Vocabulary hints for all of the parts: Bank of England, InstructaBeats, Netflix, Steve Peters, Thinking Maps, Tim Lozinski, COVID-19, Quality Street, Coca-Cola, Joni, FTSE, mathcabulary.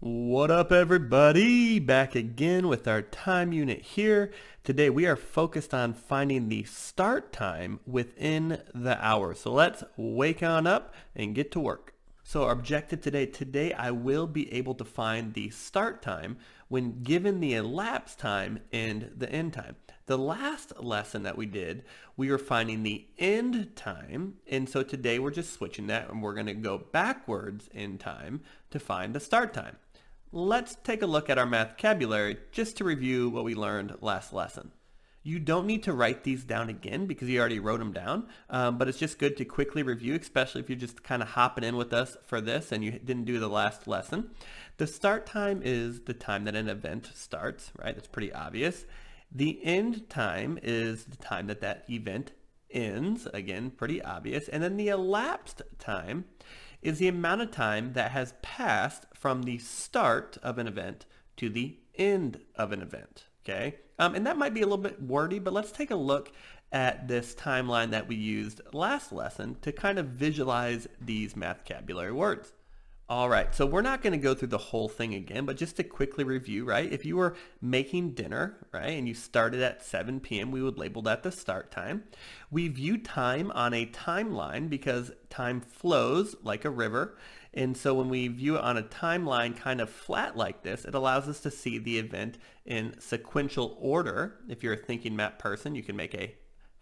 What up everybody, back again with our time unit here. Today we are focused on finding the start time within the hour. So let's wake on up and get to work. So our objective today I will be able to find the start time when given the elapsed time and the end time. The last lesson that we did, we were finding the end time, and so today we're just switching that and we're going to go backwards in time to find the start time. Let's take a look at our mathcabulary just to review what we learned last lesson. You don't need to write these down again because you already wrote them down, but it's just good to quickly review, especially if you're just kind of hopping in with us for this and you didn't do the last lesson. The start time is the time that an event starts, right? That's pretty obvious. The end time is the time that that event ends, again, pretty obvious. And then the elapsed time is the amount of time that has passed from the start of an event to the end of an event, okay? And that might be a little bit wordy, but let's take a look at this timeline that we used last lesson to kind of visualize these mathcabulary words. All right, so we're not going to go through the whole thing again, but just to quickly review, right? If you were making dinner, right, and you started at 7 p.m., we would label that the start time. We view time on a timeline because time flows like a river. And so when we view it on a timeline kind of flat like this, it allows us to see the event in sequential order. If you're a thinking map person, you can make a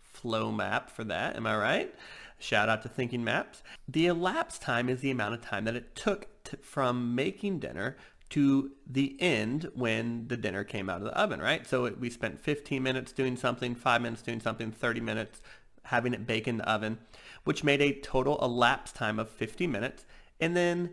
flow map for that, am I right? Shout out to Thinking Maps. The elapsed time is the amount of time that it took from making dinner to the end when the dinner came out of the oven, right? So we spent 15 minutes doing something, 5 minutes doing something, 30 minutes having it bake in the oven, which made a total elapsed time of 50 minutes. And then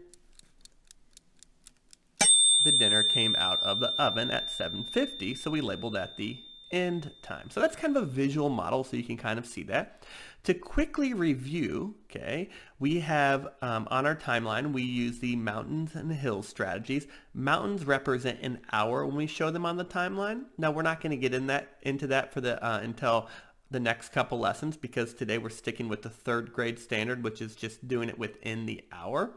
the dinner came out of the oven at 7:50, so we labeled that the end time. So that's kind of a visual model, so you can kind of see that. To quickly review, okay, we have on our timeline, we use the mountains and hills strategies. Mountains represent an hour when we show them on the timeline. Now we're not going to get into that for the until the next couple lessons, because today we're sticking with the third grade standard, which is just doing it within the hour.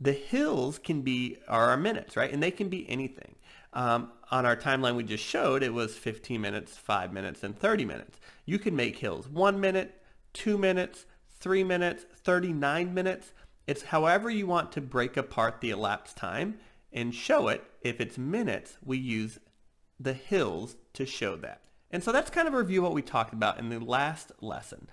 The hills can be our minutes, right? And they can be anything. On our timeline we just showed, it was 15 minutes, 5 minutes, and 30 minutes. You can make hills 1 minute, 2 minutes, 3 minutes, 39 minutes. It's however you want to break apart the elapsed time and show it. If it's minutes, we use the hills to show that. And so that's kind of a review of what we talked about in the last lesson.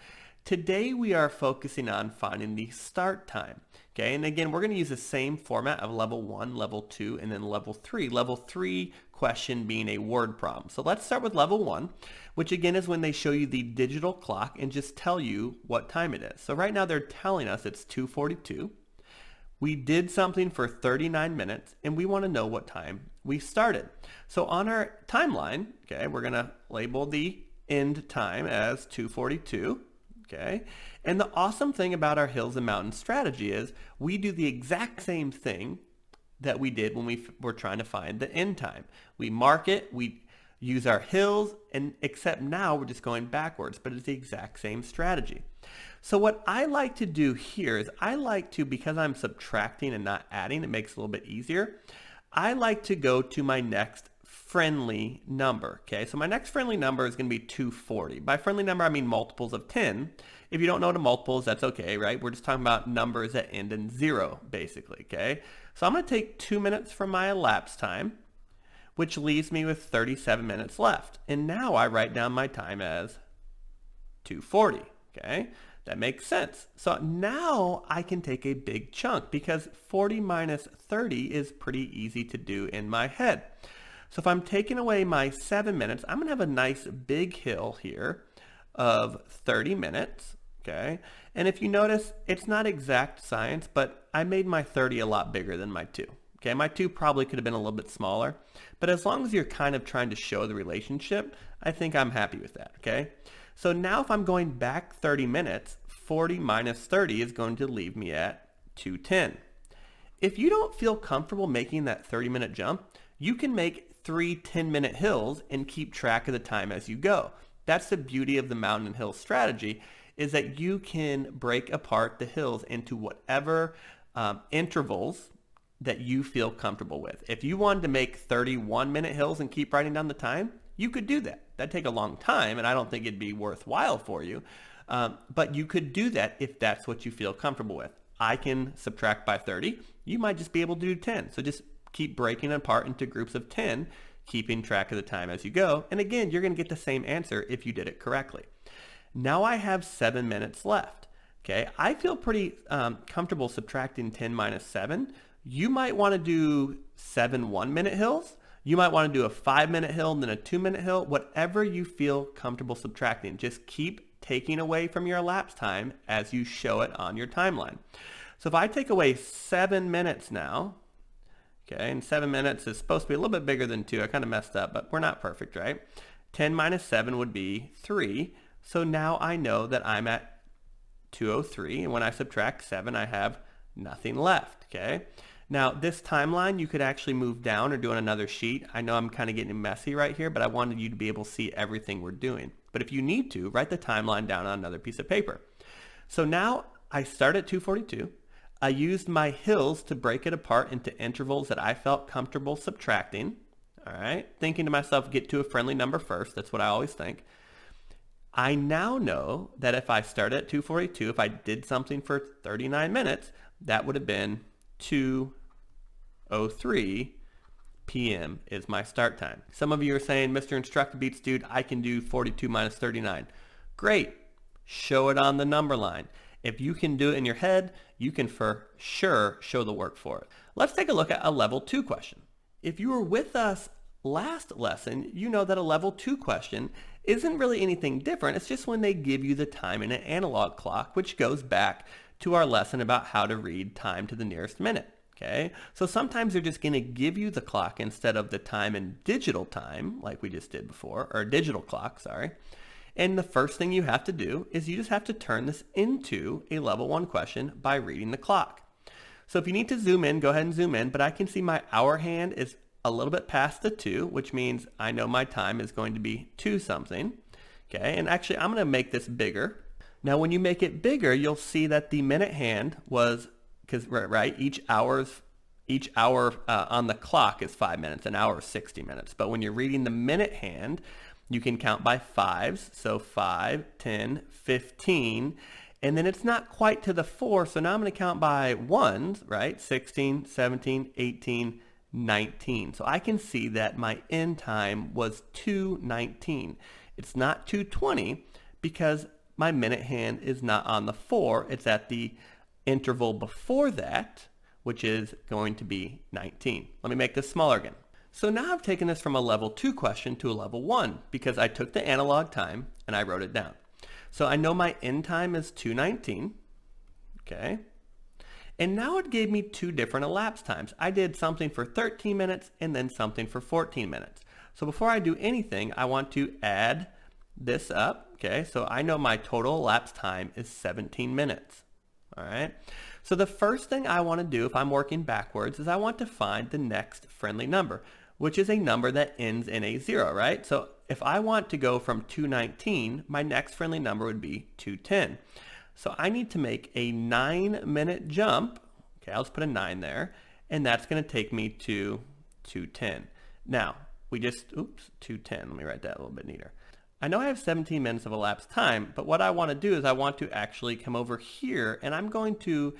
Today we are focusing on finding the start time, okay? And again, we're going to use the same format of level 1, level 2, and then level 3. Level 3 question being a word problem. So let's start with level 1, which again is when they show you the digital clock and just tell you what time it is. So right now they're telling us it's 2:42. We did something for 39 minutes, and we want to know what time we started. So on our timeline, okay, we're going to label the end time as 2:42. Okay, and the awesome thing about our hills and mountains strategy is we do the exact same thing that we did when we were trying to find the end time. We mark it, we use our hills, and except now we're just going backwards, but it's the exact same strategy. So what I like to do here is I like to, because I'm subtracting and not adding, it makes it a little bit easier, I like to go to my next friendly number. Okay, so my next friendly number is going to be 240. By friendly number, I mean multiples of 10. If you don't know what a multiple is, that's okay, right? We're just talking about numbers that end in 0, basically, okay? So I'm going to take 2 minutes from my elapsed time, which leaves me with 37 minutes left. And now I write down my time as 240, okay? That makes sense. So now I can take a big chunk because 40 minus 30 is pretty easy to do in my head. So if I'm taking away my 7 minutes, I'm going to have a nice big hill here of 30 minutes, okay? And if you notice, it's not exact science, but I made my 30 a lot bigger than my 2, okay? My 2 probably could have been a little bit smaller, but as long as you're kind of trying to show the relationship, I think I'm happy with that, okay? So now if I'm going back 30 minutes, 40 minus 30 is going to leave me at 210. If you don't feel comfortable making that 30-minute jump, you can make 3 10-minute hills and keep track of the time as you go. That's the beauty of the mountain and hill strategy, is that you can break apart the hills into whatever intervals that you feel comfortable with. If you wanted to make 31-minute hills and keep writing down the time, you could do that. That'd take a long time, and I don't think it'd be worthwhile for you. But you could do that if that's what you feel comfortable with. I can subtract by 30. You might just be able to do 10. So just keep breaking apart into groups of 10, keeping track of the time as you go. And again, you're going to get the same answer if you did it correctly. Now I have 7 minutes left. Okay, I feel pretty comfortable subtracting 10 minus 7. You might want to do 7 one-minute hills. You might want to do a 5-minute hill and then a 2-minute hill. Whatever you feel comfortable subtracting, just keep taking away from your elapsed time as you show it on your timeline. So if I take away 7 minutes now, okay, and 7 minutes is supposed to be a little bit bigger than 2. I kind of messed up, but we're not perfect, right? 10 minus 7 would be 3. So now I know that I'm at 203, and when I subtract 7, I have nothing left, okay? Now this timeline, you could actually move down or do on another sheet. I know I'm kind of getting messy right here, but I wanted you to be able to see everything we're doing. But if you need to, write the timeline down on another piece of paper. So now I start at 242. I used my hills to break it apart into intervals that I felt comfortable subtracting. All right, thinking to myself, get to a friendly number first. That's what I always think. I now know that if I start at 242, if I did something for 39 minutes, that would have been 2:03 p.m. is my start time. Some of you are saying, Mr. InstructaBeats, dude, I can do 42 minus 39. Great, show it on the number line. If you can do it in your head, you can for sure show the work for it. Let's take a look at a level 2 question. If you were with us last lesson, you know that a level 2 question isn't really anything different. It's just when they give you the time in an analog clock, which goes back to our lesson about how to read time to the nearest minute. Okay, so sometimes they're just going to give you the clock instead of the time in digital time, like we just did before, or digital clock, sorry. And the first thing you have to do is you just have to turn this into a level 1 question by reading the clock. So if you need to zoom in, go ahead and zoom in, but I can see my hour hand is a little bit past the 2, which means I know my time is going to be 2 something. Okay, and actually I'm going to make this bigger. Now when you make it bigger, you'll see that the minute hand was, because right, each hour on the clock is 5 minutes, an hour is 60 minutes. But when you're reading the minute hand, you can count by 5s, so 5, 10, 15, and then it's not quite to the 4, so now I'm going to count by 1s, right, 16, 17, 18, 19. So I can see that my end time was 2:19. It's not 2:20 because my minute hand is not on the 4, it's at the interval before that, which is going to be 19. Let me make this smaller again. So now I've taken this from a level 2 question to a level 1 because I took the analog time and I wrote it down. So I know my end time is 2:19, okay? And now it gave me 2 different elapsed times. I did something for 13 minutes and then something for 14 minutes. So before I do anything, I want to add this up, okay? So I know my total elapsed time is 17 minutes, all right? So the first thing I want to do if I'm working backwards is I want to find the next friendly number, which is a number that ends in a 0, right? So if I want to go from 2:19, my next friendly number would be 2:10. So I need to make a 9-minute jump. Okay, I'll just put a 9 there, and that's going to take me to 2:10. Now, we just, oops, 2:10. Let me write that a little bit neater. I know I have 17 minutes of elapsed time, but what I want to do is I want to actually come over here, and I'm going to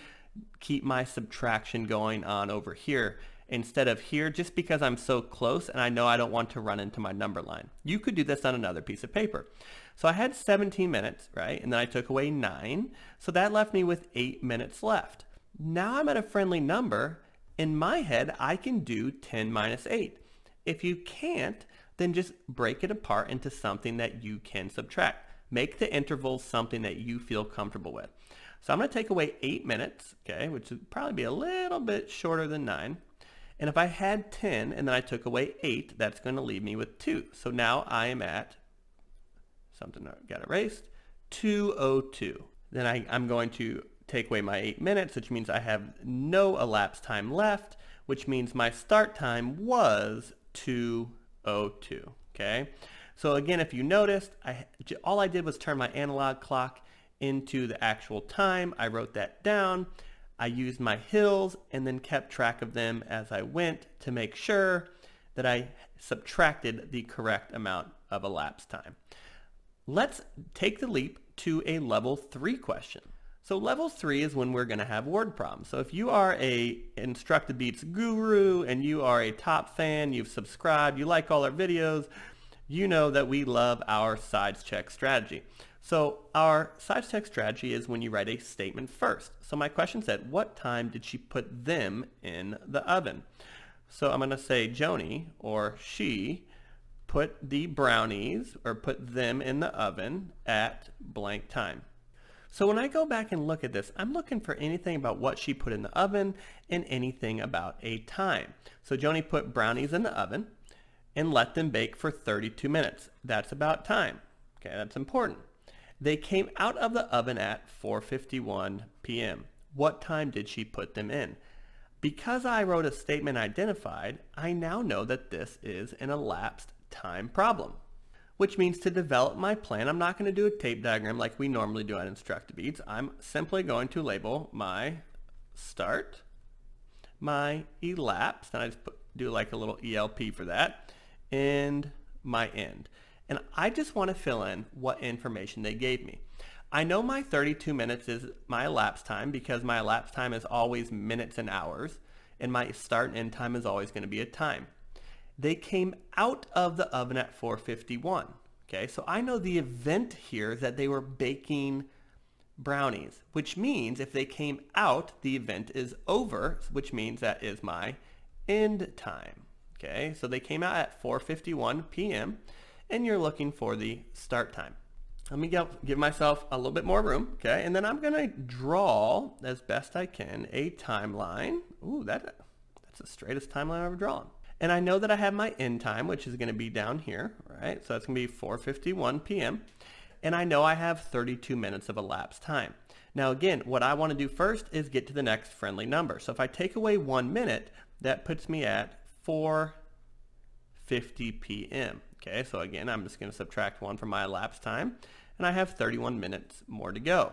keep my subtraction going on over here instead of here, just because I'm so close and I know I don't want to run into my number line. You could do this on another piece of paper. So I had 17 minutes, right? And then I took away 9. So that left me with 8 minutes left. Now I'm at a friendly number. In my head, I can do 10 minus 8. If you can't, then just break it apart into something that you can subtract. Make the intervals something that you feel comfortable with. So I'm going to take away 8 minutes, okay, which would probably be a little bit shorter than 9. And if I had 10 and then I took away 8, that's going to leave me with 2. So now I am at, something got erased, 2:02. Then I'm going to take away my 8 minutes, which means I have no elapsed time left, which means my start time was 2:02, okay? So again, if you noticed, all I did was turn my analog clock into the actual time. I wrote that down. I used my hills and then kept track of them as I went to make sure that I subtracted the correct amount of elapsed time. Let's take the leap to a level 3 question. So level 3 is when we're going to have word problems. So if you are a InstructaBeats guru and you are a top fan, you've subscribed, you like all our videos, you know that we love our sides check strategy. So our sides check strategy is when you write a statement first. So my question said, what time did she put them in the oven? So I'm going to say Joni, or she, put the brownies, or put them in the oven at blank time. So when I go back and look at this, I'm looking for anything about what she put in the oven and anything about a time. So Joni put brownies in the oven and let them bake for 32 minutes. That's about time. Okay, that's important. They came out of the oven at 4:51 p.m. What time did she put them in? Because I wrote a statement identified, I now know that this is an elapsed time problem, which means to develop my plan, I'm not going to do a tape diagram like we normally do on InstructaBeats. I'm simply going to label my start, my elapsed, and I just do like a little ELP for that, and my end. And I just want to fill in what information they gave me. I know my 32 minutes is my elapsed time because my elapsed time is always minutes and hours, and my start and end time is always going to be a time. They came out of the oven at 4:51. Okay, so I know the event here that they were baking brownies, which means if they came out, the event is over, which means that is my end time. Okay, so they came out at 4:51 p.m. and you're looking for the start time. Let me give myself a little bit more room, okay? And then I'm gonna draw, as best I can, a timeline. Ooh, that's the straightest timeline I've ever drawn. And I know that I have my end time, which is gonna be down here, right? So that's gonna be 4:51 p.m. And I know I have 32 minutes of elapsed time. Now again, what I wanna do first is get to the next friendly number. So if I take away 1 minute, that puts me at 4:50 p.m. Okay, so again, I'm just gonna subtract 1 from my elapsed time, and I have 31 minutes more to go.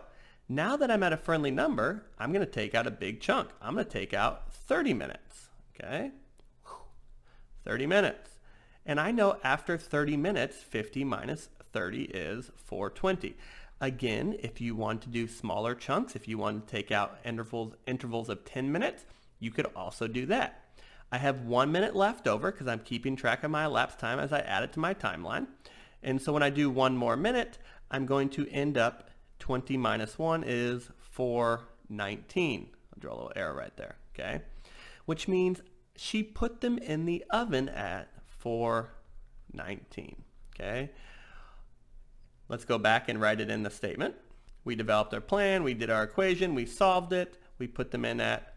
Now that I'm at a friendly number, I'm gonna take out a big chunk. I'm gonna take out 30 minutes, okay? 30 minutes. And I know after 30 minutes, 50 minus 30 is 420. Again, if you want to do smaller chunks, if you want to take out intervals of 10 minutes, you could also do that. I have 1 minute left over because I'm keeping track of my elapsed time as I add it to my timeline. And so when I do 1 more minute, I'm going to end up 20 minus 1 is 419. I'll draw a little arrow right there, okay? Which means she put them in the oven at 419, okay? Let's go back and write it in the statement. We developed our plan, we did our equation, we solved it, we put them in at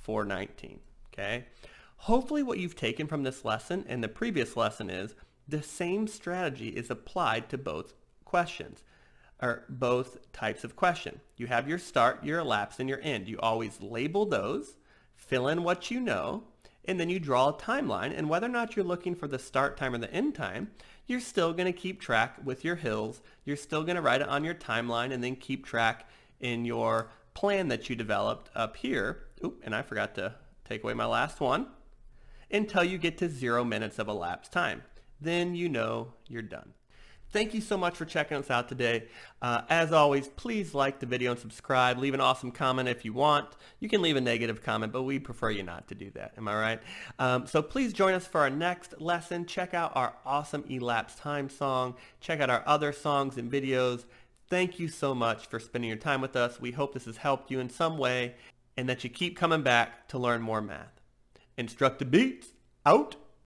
419, okay? Hopefully what you've taken from this lesson and the previous lesson is the same strategy is applied to both questions, or both types of question. You have your start, your elapsed, and your end. You always label those, fill in what you know, and then you draw a timeline, and whether or not you're looking for the start time or the end time, you're still gonna keep track with your hills, you're still gonna write it on your timeline and then keep track in your plan that you developed up here. Oop, and I forgot to take away my last one. Until you get to 0 minutes of elapsed time. Then you know you're done. Thank you so much for checking us out today. As always, please like the video and subscribe. Leave an awesome comment if you want. You can leave a negative comment, but we prefer you not to do that. Am I right? So please join us for our next lesson. Check out our awesome elapsed time song. Check out our other songs and videos. Thank you so much for spending your time with us. We hope this has helped you in some way and that you keep coming back to learn more math. InstructaBeats out.